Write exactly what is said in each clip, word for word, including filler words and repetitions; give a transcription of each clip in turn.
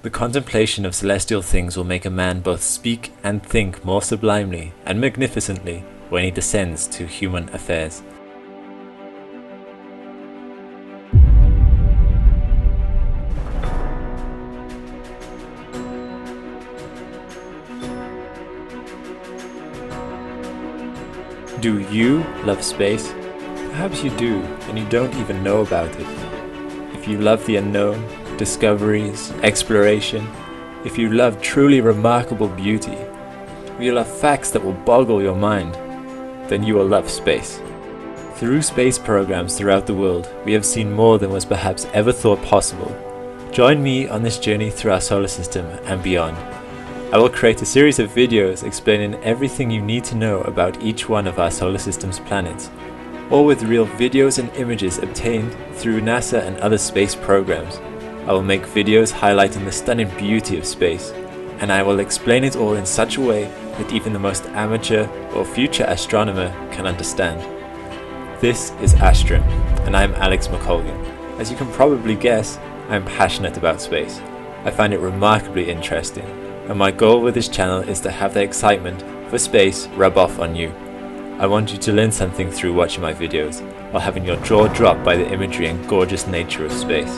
The contemplation of celestial things will make a man both speak and think more sublimely and magnificently when he descends to human affairs. Do you love space? Perhaps you do, and you don't even know about it. If you love the unknown, discoveries, exploration, if you love truly remarkable beauty, if you love facts that will boggle your mind, then you will love space. Through space programs throughout the world, we have seen more than was perhaps ever thought possible. Join me on this journey through our solar system and beyond. I will create a series of videos explaining everything you need to know about each one of our solar system's planets, all with real videos and images obtained through NASA and other space programs. I will make videos highlighting the stunning beauty of space, and I will explain it all in such a way that even the most amateur or future astronomer can understand. This is Astrum, and I am Alex McColgan. As you can probably guess, I am passionate about space. I find it remarkably interesting, and my goal with this channel is to have the excitement for space rub off on you. I want you to learn something through watching my videos, while having your jaw drop by the imagery and gorgeous nature of space.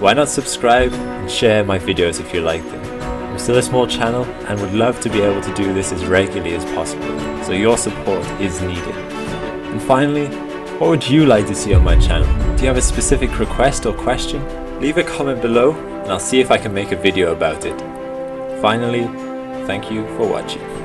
Why not subscribe and share my videos if you like them? I'm still a small channel and would love to be able to do this as regularly as possible, so your support is needed. And finally, what would you like to see on my channel? Do you have a specific request or question? Leave a comment below and I'll see if I can make a video about it. Finally, thank you for watching.